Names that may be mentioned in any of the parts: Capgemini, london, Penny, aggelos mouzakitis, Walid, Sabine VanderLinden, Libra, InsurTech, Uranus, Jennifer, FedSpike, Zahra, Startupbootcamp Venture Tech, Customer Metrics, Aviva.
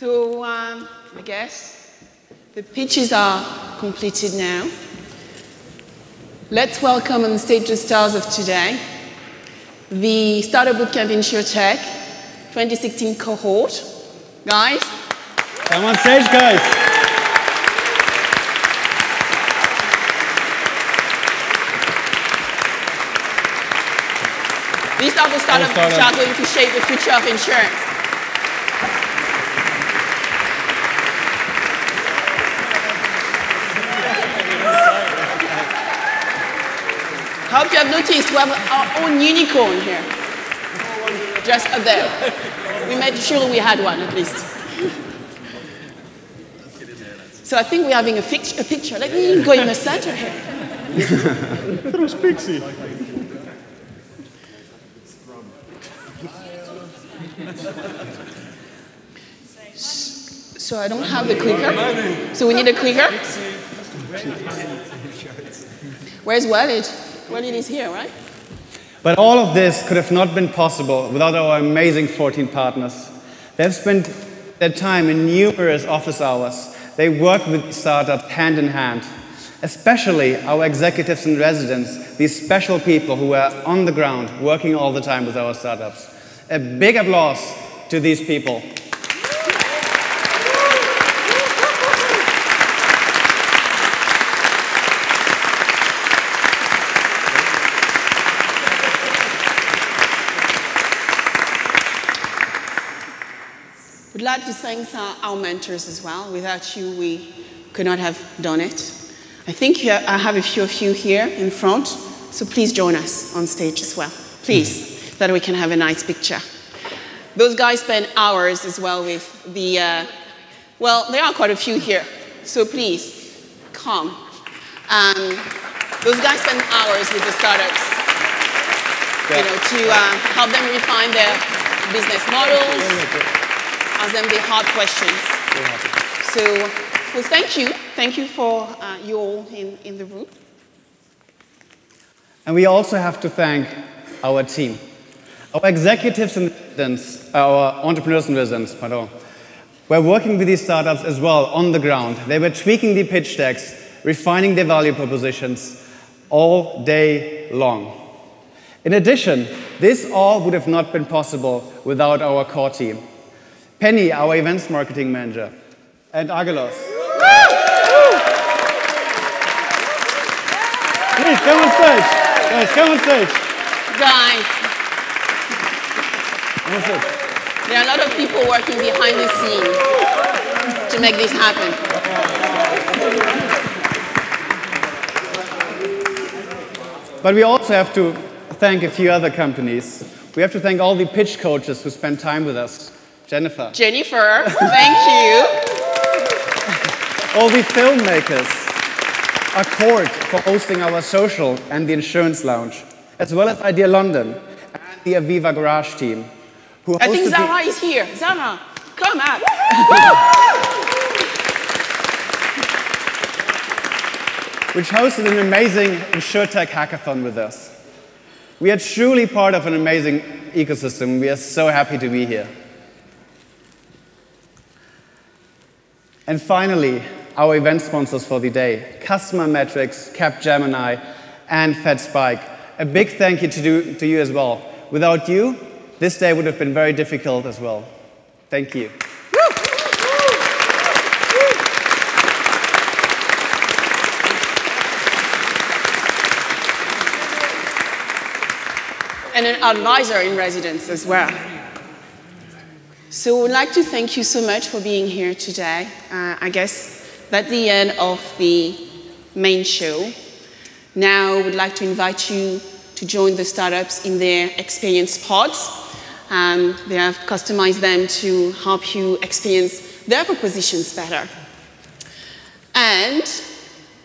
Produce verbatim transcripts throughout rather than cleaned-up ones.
So um, I guess the pitches are completed now. Let's welcome on the stage the stars of today, the Startupbootcamp Venture Tech twenty sixteen cohort. Guys, come on stage, guys. These are the startups start which are going to shape the future of insurance. I hope you have noticed we have our own unicorn here, just up there. We made sure we had one at least. So I think we're having a, a picture. Let me go in the center here. It was Pixie. So I don't have the clicker. So we need a clicker. Where's Walid? Well, it is here, right? But all of this could have not been possible without our amazing fourteen partners. They've spent their time in numerous office hours. They work with startups hand in hand, especially our executives in residence, these special people who are on the ground working all the time with our startups. A big applause to these people. We'd like to thank our mentors as well. Without you, we could not have done it. I think you have, I have a few of you here in front, so please join us on stage as well. Please, so that we can have a nice picture. Those guys spend hours as well with the, uh, well, there are quite a few here, so please, come. Um, those guys spend hours with the startups, yeah. you know, to uh, help them refine their business models, ask them the hard questions. So, well, thank you. Thank you for uh, you all in, in the room. And we also have to thank our team. Our executives in residence, our entrepreneurs in residence, pardon, were working with these startups as well on the ground. They were tweaking the pitch decks, refining their value propositions all day long. In addition, this all would have not been possible without our core team. Penny, our events marketing manager, and Agelos. Please, come on stage. Guys, come on stage. Guys. Come on stage. There are a lot of people working behind the scenes to make this happen. But we also have to thank a few other companies. We have to thank all the pitch coaches who spend time with us. Jennifer. Jennifer, thank you. All the filmmakers, Accord for hosting our social and the insurance lounge, as well as Idea London and the Aviva Garage team. Who I think Zahra is here. Zahra, come up. Which hosted an amazing InsurTech hackathon with us. We are truly part of an amazing ecosystem. We are so happy to be here. And finally, our event sponsors for the day, Customer Metrics, Capgemini, and FedSpike. A big thank you to, do, to you as well. Without you, this day would have been very difficult as well. Thank you. And an advisor in residence as well. So we'd like to thank you so much for being here today. Uh, I guess that's the end of the main show. Now we'd like to invite you to join the startups in their experience pods. Um, they have customized them to help you experience their propositions better. And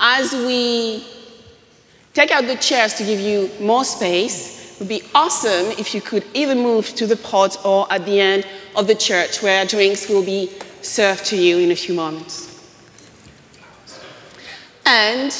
as we take out the chairs to give you more space, it would be awesome if you could either move to the pod or at the end of the church where drinks will be served to you in a few moments. And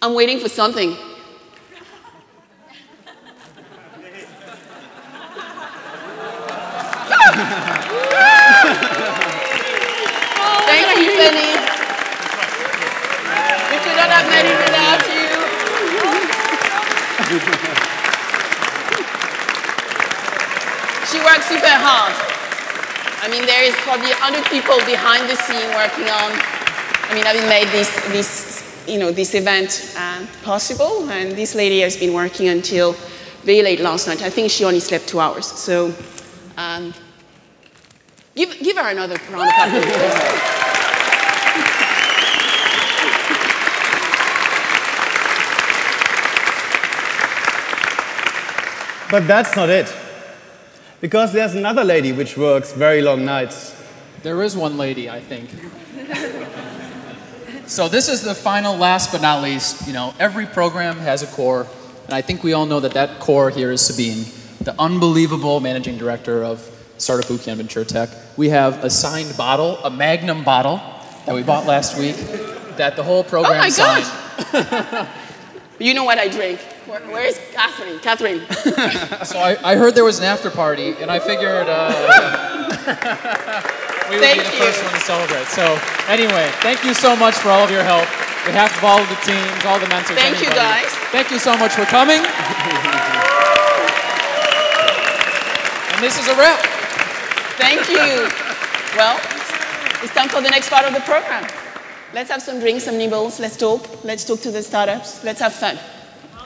I'm waiting for something. Thank you, Penny. We could not have made it without you. She works super hard. I mean, there is probably one hundred people behind the scene working on, I mean, having made this, this, you know, this event uh, possible. And this lady has been working until very late last night. I think she only slept two hours. So um, give, give her another round of applause. But that's not it, because there's another lady which works very long nights. There is one lady, I think. So this is the final, last but not least. You know, every program has a core, and I think we all know that that core here is Sabine, the unbelievable managing director of Startupbootcamp Venture Tech. We have a signed bottle, a Magnum bottle that we bought last week, that the whole program oh signed. God. You know what I drink. Where, where is Catherine? Catherine. So I, I heard there was an after party, and I figured uh, we would thank be the you. first one to celebrate. So anyway, thank you so much for all of your help. On behalf of all of the teams, all the mentors, Thank anybody. you, guys. Thank you so much for coming. And this is a wrap. Thank you. Well, it's time for the next part of the program. Let's have some drinks, some nibbles, let's talk. Let's talk to the startups. Let's have fun.